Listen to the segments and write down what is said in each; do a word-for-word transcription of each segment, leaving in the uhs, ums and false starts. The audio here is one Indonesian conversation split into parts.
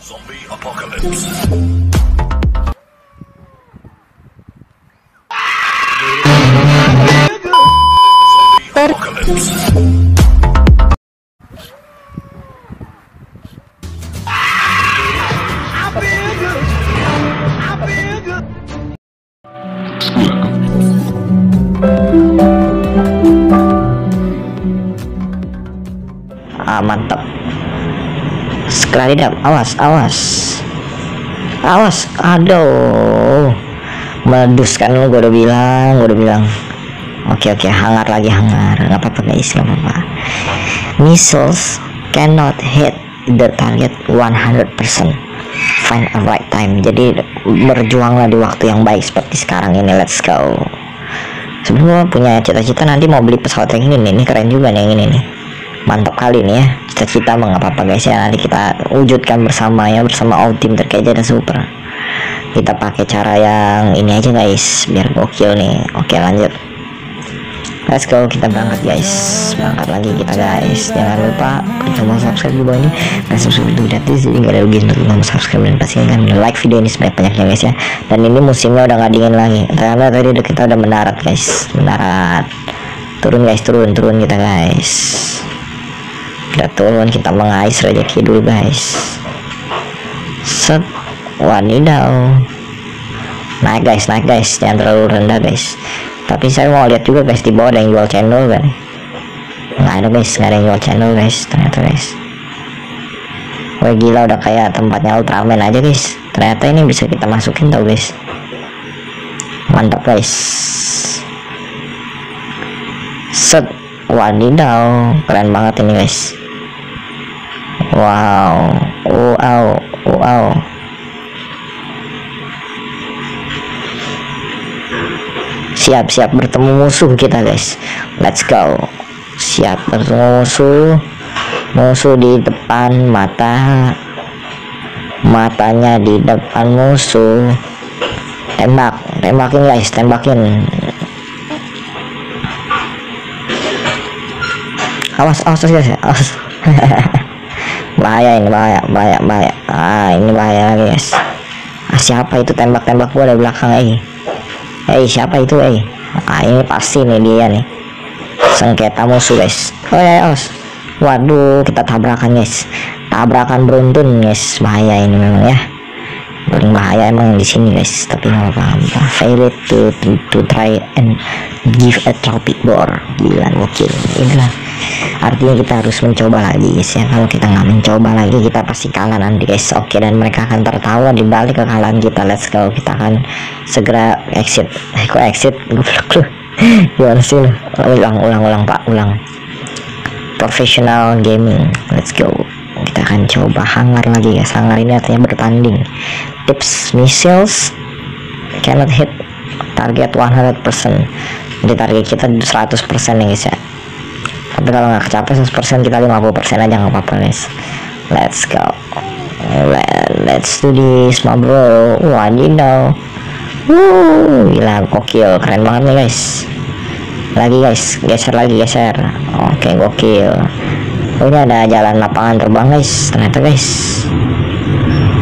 Zombie apocalypse. Ah, mantap. Sekali dap, awas, awas, awas, aduh, meleduskan lo, gue udah bilang, gue udah bilang. Oke oke, hangar lagi hangar, nggak apa-apa guys, nggak apa-apa. Missiles cannot hit the target one hundred percent. Find a right time. Jadi berjuanglah di waktu yang baik seperti sekarang ini. Let's go. Sebelumnya punya cita-cita nanti mau beli pesawat yang ini, ini keren juga nih yang ini nih. Mantap kali nih ya cita-cita mah, nggak apa-apa guys ya, nanti kita wujudkan bersama ya, bersama all team terkejar dan super. Kita pakai cara yang ini aja guys biar gokil nih. Oke lanjut, let's go, kita berangkat guys, berangkat lagi kita guys. Jangan lupa klik tombol subscribe di bawah ini, dan subscribe itu gratis jadi nggak ada rugi untuk tombol subscribe, dan pastikan kalian like video ini sebanyak-banyaknya guys ya. Dan ini musimnya udah nggak dingin lagi karena tadi kita udah mendarat guys, mendarat. Turun guys, turun turun kita guys. Udah turun, kita mengais rezeki dulu guys. Set, wadidaw. Naik guys, naik guys, jangan terlalu rendah guys. Tapi saya mau lihat juga guys, di bawah ada yang jual cendol kan? Nggak ada guys, nggak ada yang jual cendol guys ternyata guys. Wah gila, udah kayak tempatnya Ultraman aja guys. Ternyata ini bisa kita masukin tau guys. Mantap guys. Set, wadidaw, keren banget ini guys. Wow, wow, wow. Siap-siap bertemu musuh kita guys. Let's go. Siap bertemu musuh. Musuh di depan mata. Matanya di depan musuh. Tembak, tembakin guys, tembakin. Awas, awas guys, awas. Bahaya ini, bahaya, bahaya, bahaya. Ah, ini bahaya lagi guys. Ah, siapa itu tembak-tembak gua dari belakang, eh? Eh, siapa itu, eh? Ah, ini pasti nih dia nih. Sengketa musuh guys. Oh ya, awas. Waduh, kita tabrakan guys. Tabrakan beruntun guys. Bahaya ini memang ya. Paling bahaya emang di sini guys. Tapi nggak apa-apa. Fail it to, to to try and give a trophy board. Gila, gokil. Inilah. Artinya kita harus mencoba lagi guys ya. Kalau kita nggak mencoba lagi kita pasti kalah nanti guys. Oke, dan mereka akan tertawa di balik kekalahan kita. Let's go, kita akan segera exit. Eh, kok exit? Goblok lu. Gimana sih lu? Ulang, ulang, ulang pak, ulang. Professional gaming. Let's go. Kita akan coba hangar lagi guys. Hangar ini artinya bertanding. Tips: missiles cannot hit target one hundred percent. Jadi target kita seratus persen nih guys ya. Tapi kalau nggak kecapai seratus persen, kita lima puluh persen aja nggak apa-apa guys. Let's go, let's do this my bro. Wadidaw, wuh, gila gokil, keren banget nih guys. Lagi guys, geser lagi geser. Oke gokil. Oh, ini ada jalan lapangan terbang guys ternyata guys.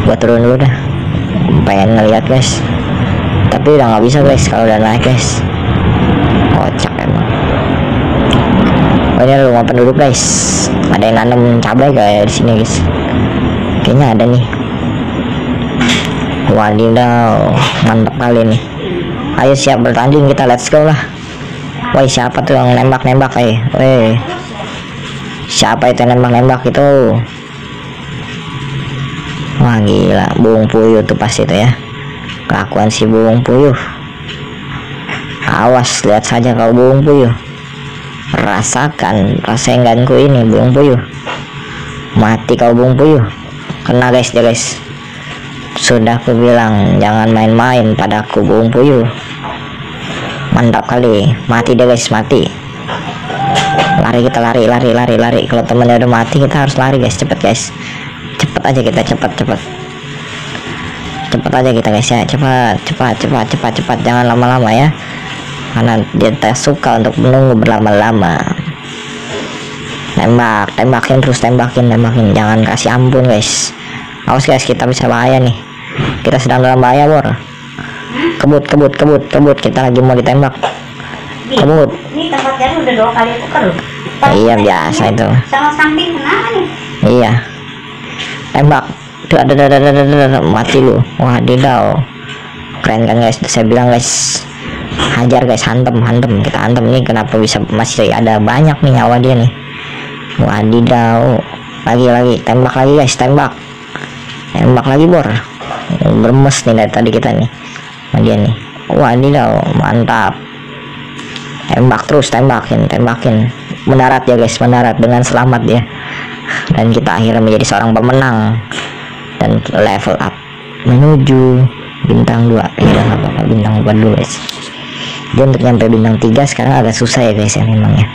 Gua turun dulu dah, pengen ngeliat guys. Tapi udah nggak bisa guys kalau udah naik guys. Kocak emang. Oh, ini rumah penduduk guys, ada yang nanam cabai kayak di sini guys, kayaknya ada nih. Wadidaw, mantap kali nih. Ayo siap bertanding kita, let's go lah. Woi siapa tuh yang nembak-nembak eh? Woi siapa itu yang nembak-nembak itu? Wah gila, Bung Puyuh tuh pasti itu ya, kelakuan si Bung Puyuh. Awas, lihat saja kau Bung Puyuh. Rasakan rasa engganku ini Bung Puyuh. Mati kau Bung Puyuh. Kena guys dia guys. Sudah aku bilang jangan main-main padaku Bung Puyuh. Mantap kali. Mati dia guys, mati. Lari kita, lari lari lari lari. Kalau temennya udah mati kita harus lari guys, cepet guys. Cepet aja kita, cepet cepet. Cepet aja kita guys ya. Cepat cepat cepat cepat cepat. Jangan lama-lama ya. Karena dia tak suka untuk menunggu berlama-lama. Tembak, tembakin terus, tembakin, tembakin. Jangan kasih ampun guys. Awas guys, kita bisa bahaya nih. Kita sedang dalam bahaya, bor. Kebut, kebut, kebut, kebut. Kita lagi mau ditembak. Kebut. Ini tempat jalan udah dua kali putar loh. Iya biasa itu. Sama samping kenapa nih? Iya. Tembak. Duh, duh, duh, duh, duh, duh, duh. Mati lu. Wah, didau. Keren kan guys? Saya bilang guys. Hajar guys, hantem, hantem. Kita hantem nih. Kenapa bisa masih ada banyak nih nyawa dia nih? Wah, didau. Lagi, lagi. Tembak lagi guys, tembak. Tembak lagi bor, bermes nih dari tadi kita nih, dia nih, wah ini dah mantap, tembak terus tembakin, tembakin, mendarat ya guys, mendarat dengan selamat ya, dan kita akhirnya menjadi seorang pemenang dan level up menuju bintang dua, ya nggak apa-apa bintang dua dulu guys, dia untuk nyampe bintang tiga sekarang agak susah ya guys ya memang ya,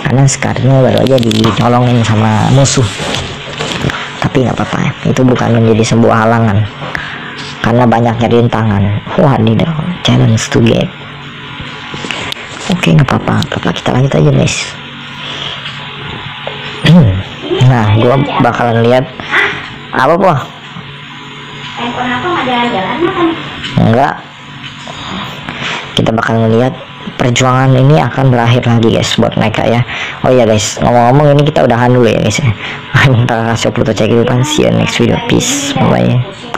karena sekarang baru aja dicolongin sama musuh. Tapi nggak apa-apa ya. Itu bukan menjadi sebuah halangan karena banyaknya rintangan. Wah ini dah challenge to get. Oke nggak apa-apa, kita lanjut aja guys. Nah gua bakalan lihat apa po? Enggak. Kita bakal melihat perjuangan ini akan berakhir lagi guys buat mereka ya. Oh iya guys, ngomong-ngomong ini kita udahan dulu ya guys. Minta kasih upload atau cek itu kan. See you next video. Peace. Bye.